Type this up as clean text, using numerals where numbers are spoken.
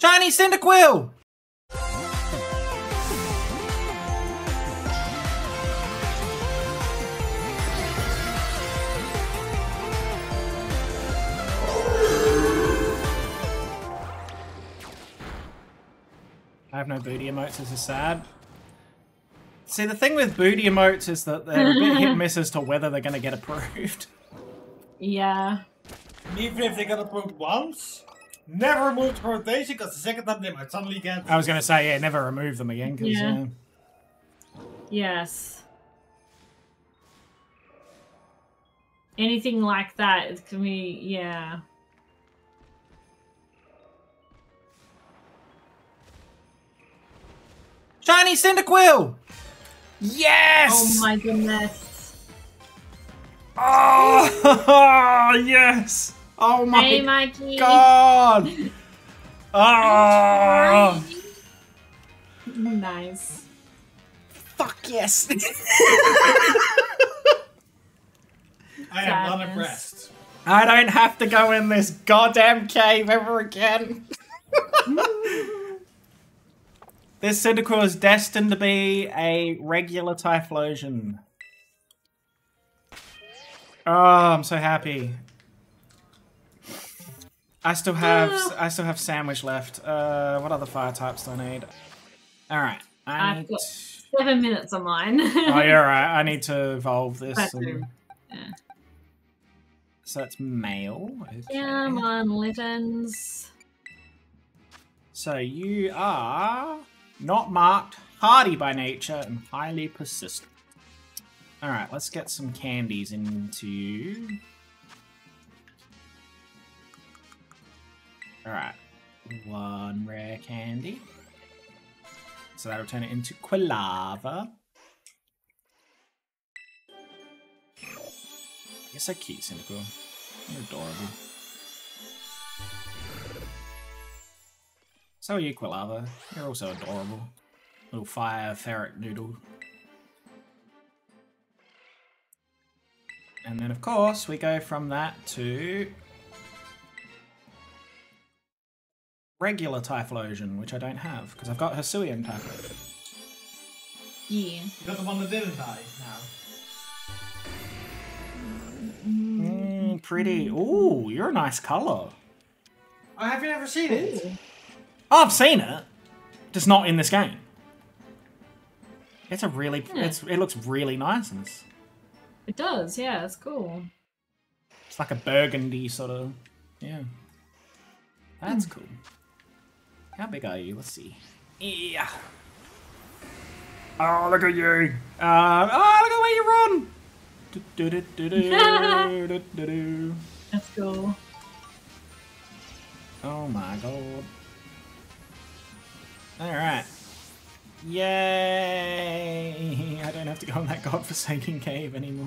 Shiny Cyndaquil! I have no booty emotes, this is sad. See, the thing with booty emotes is that they're a bit hit and miss as to whether they're going to get approved. Yeah. Even if they got approved once, never remove the rotation, because the second time they might suddenly get... I was going to say, yeah, never remove them again, because... Yeah. Yes. Anything like that, it can be... Yeah. Shiny Cyndaquil! Yes! Oh my goodness. Oh, yes! Oh my god! Oh! Nice. Fuck yes! I am not impressed. I don't have to go in this goddamn cave ever again. This Cyndaquil is destined to be a regular Typhlosion. Oh, I'm so happy. I still have sandwich left. What other fire types do I need? All right, I've got 7 minutes on mine. Oh, you're right. I need to evolve this. Yeah. So it's male. Okay. Yeah, I'm on legends. So you are not marked, hardy by nature, and highly persistent. All right, let's get some candies into you. All right, one rare candy. So that'll turn it into Quilava. You're so cute, Cyndaquil. You're adorable. So are you, Quilava. You're also adorable. Little fire ferret noodle. And then, of course, we go from that to... regular Typhlosion, which I don't have, because I've got Hisuian Typhlosion. Yeah. You got the one that didn't die now. Mmm, pretty. Ooh, you're a nice colour. Oh, have you never seen it? Ooh. I've seen it, just not in this game. It's a really, it looks really nice in this. It does, yeah, it's cool. It's like a burgundy sort of, yeah. That's cool. How big are you? Let's see. Yeah. Oh, look at you. Oh, look at where you run. Do-do-do-do-do-do-do-do. That's cool. Oh my god. Alright. Yay! I don't have to go in that godforsaken cave anymore.